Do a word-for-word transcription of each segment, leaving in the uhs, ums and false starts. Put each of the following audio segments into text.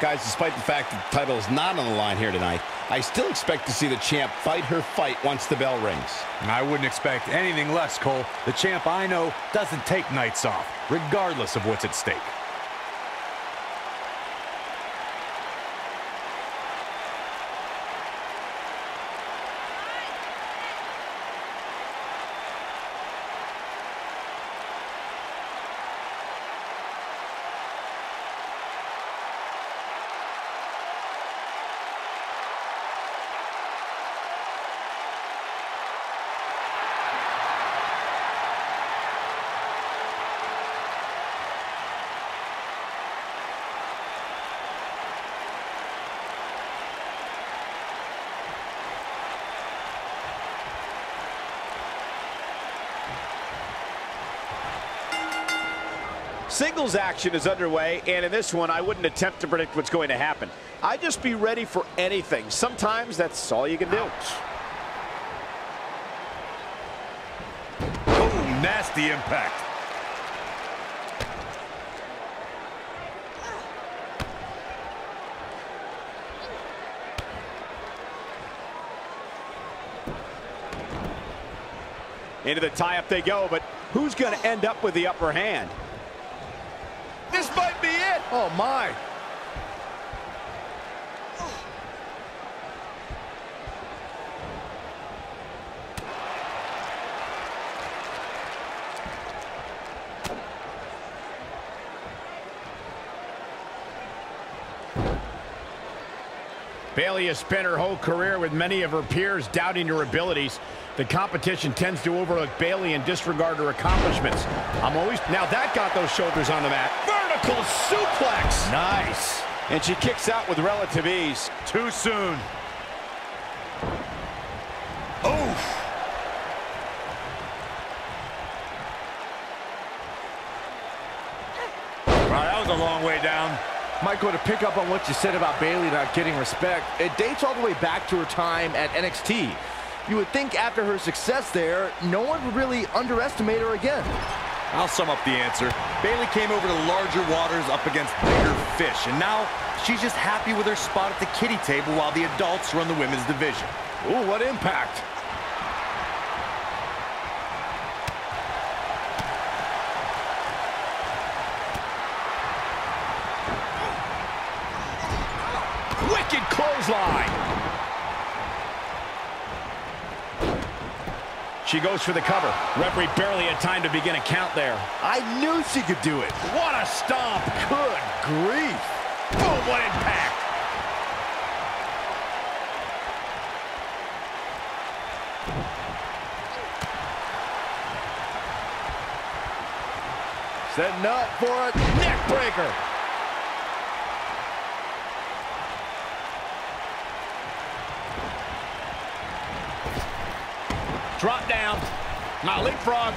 Guys, despite the fact that the title is not on the line here tonight, I still expect to see the champ fight her fight once the bell rings. I wouldn't expect anything less, Cole. The champ I know doesn't take nights off, regardless of what's at stake. Singles action is underway, and in this one, I wouldn't attempt to predict what's going to happen. I'd just be ready for anything. Sometimes that's all you can do. Oh, nasty impact. Into the tie-up they go, but who's going to end up with the upper hand? This might be it. Oh, my. Bayley has spent her whole career with many of her peers doubting her abilities. The competition tends to overlook Bayley and disregard her accomplishments. I'm always... Now that got those shoulders on the mat. Vertical suplex. Nice. And she kicks out with relative ease. Too soon. Oof. Wow, that was a long way down. Michael, to pick up on what you said about Bayley not getting respect, it dates all the way back to her time at N X T. You would think after her success there, no one would really underestimate her again. I'll sum up the answer. Bayley came over to larger waters up against bigger fish, and now she's just happy with her spot at the kiddie table while the adults run the women's division. Ooh, what impact. Wicked clothesline. She goes for the cover. Referee barely had time to begin a count there. I knew she could do it. What a stomp. Good grief. Boom, what impact. Setting up for a neck breaker. Drop down. Now leapfrog.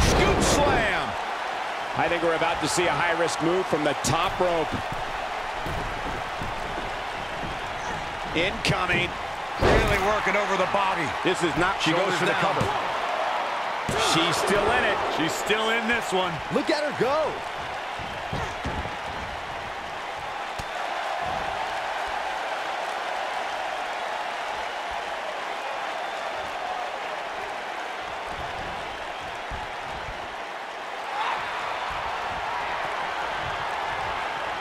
Scoop slam. I think we're about to see a high-risk move from the top rope. Incoming. Really working over the body. This is not... She goes for the cover. She's still in it. She's still in this one. Look at her go.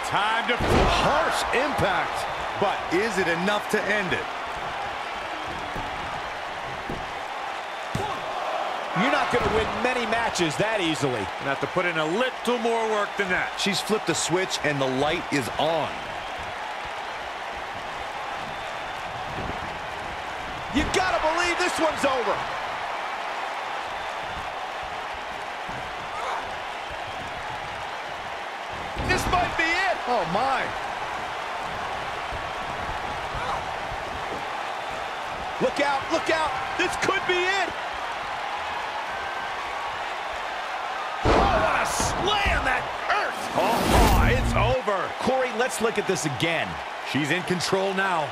Time to... Harsh impact. But is it enough to end it? You're not going to win many matches that easily. You have to put in a little more work than that. She's flipped a switch and the light is on. You got to believe this one's over. This might be it. Oh, my. Look out, look out. This could be it. Oh, what a slam that hurt. Oh, it's over. Corey, let's look at this again. She's in control now.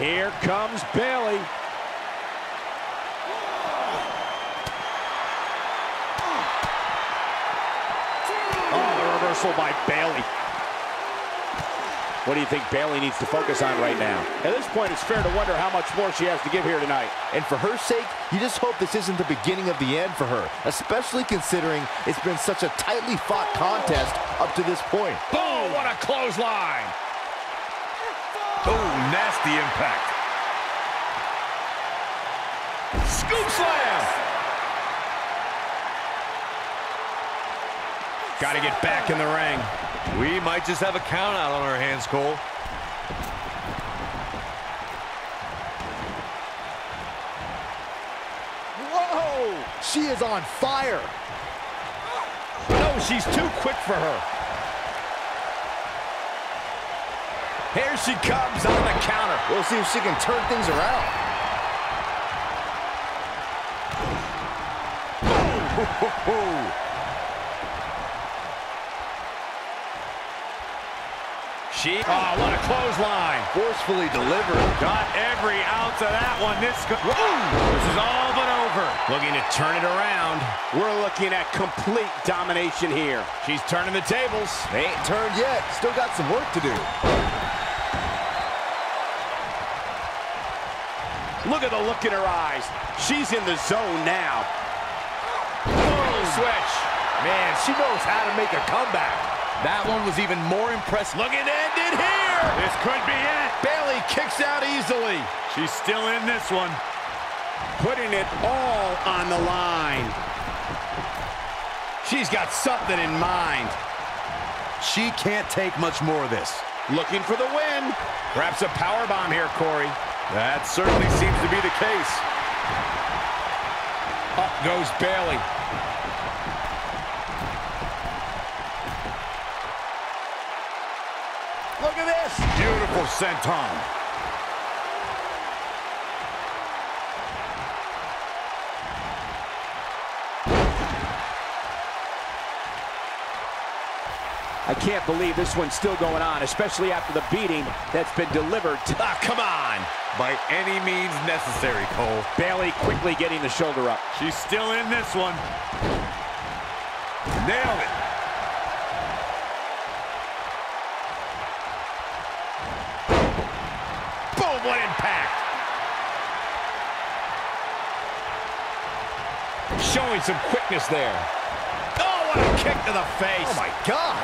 Here comes Bayley. Oh, the reversal by Bayley. What do you think Bayley needs to focus on right now? At this point, it's fair to wonder how much more she has to give here tonight. And for her sake, you just hope this isn't the beginning of the end for her, especially considering it's been such a tightly fought contest up to this point. Boom! What a clothesline! Oh, nasty impact. Scoop slam! Got to get back in the ring. We might just have a count out on our hands, Cole. Whoa! She is on fire. No, she's too quick for her. Here she comes on the counter. We'll see if she can turn things around. She, oh, what a clothesline. Forcefully delivered. Got every ounce of that one. This, this is all but over. Looking to turn it around. We're looking at complete domination here. She's turning the tables. They ain't turned yet. Still got some work to do. Look at the look in her eyes. She's in the zone now. Boom, switch. Man, she knows how to make a comeback. That one was even more impressive. Look, it ended here. This could be it. Bayley kicks out easily. She's still in this one. Putting it all on the line. She's got something in mind. She can't take much more of this. Looking for the win. Perhaps a powerbomb here, Corey. That certainly seems to be the case. Up goes Bayley. Look at this. Beautiful senton. I can't believe this one's still going on, especially after the beating that's been delivered. Ah, come on. By any means necessary, Cole. Bayley quickly getting the shoulder up. She's still in this one. Nailed it. Boom, what impact. Showing some quickness there. Oh, what a kick to the face. Oh, my God.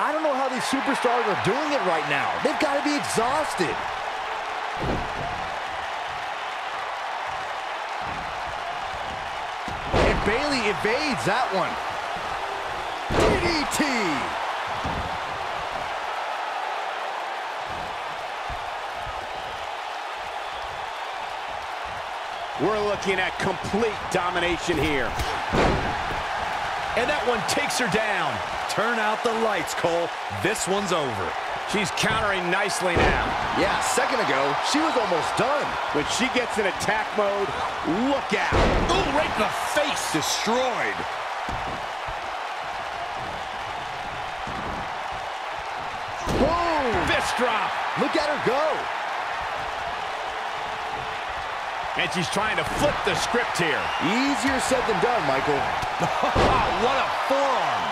I don't know how these superstars are doing it right now. They've got to be exhausted. And Bayley evades that one. D D T. We're looking at complete domination here. And that one takes her down. Turn out the lights, Cole. This one's over. She's countering nicely now. Yeah, a second ago, she was almost done. When she gets in attack mode, look out. Ooh, right in the face. Destroyed. Whoa. Fist drop. Look at her go. And she's trying to flip the script here. Easier said than done, Michael. What a forearm.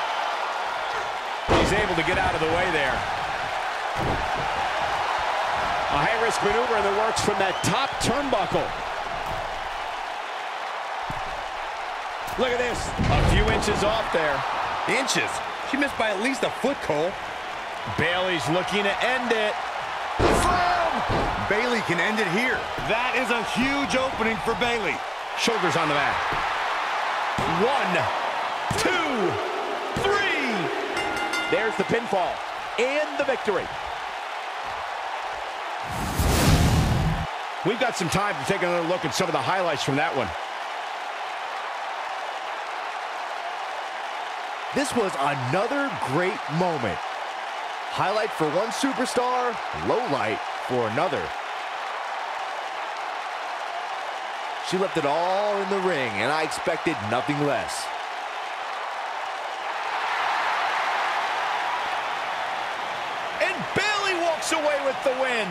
He's able to get out of the way there. A high-risk maneuver in the works from that top turnbuckle. Look at this. A few inches off there. Inches? She missed by at least a foot, Cole. Bayley's looking to end it. Slam! Bayley can end it here. That is a huge opening for Bayley. Shoulders on the back. One, two, three. There's the pinfall and the victory. We've got some time to take another look at some of the highlights from that one. This was another great moment. Highlight for one superstar, low light for another. She left it all in the ring, and I expected nothing less. And Bayley walks away with the win.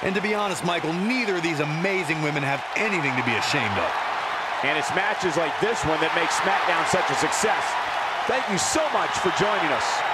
And to be honest, Michael, neither of these amazing women have anything to be ashamed of. And it's matches like this one that make SmackDown such a success. Thank you so much for joining us.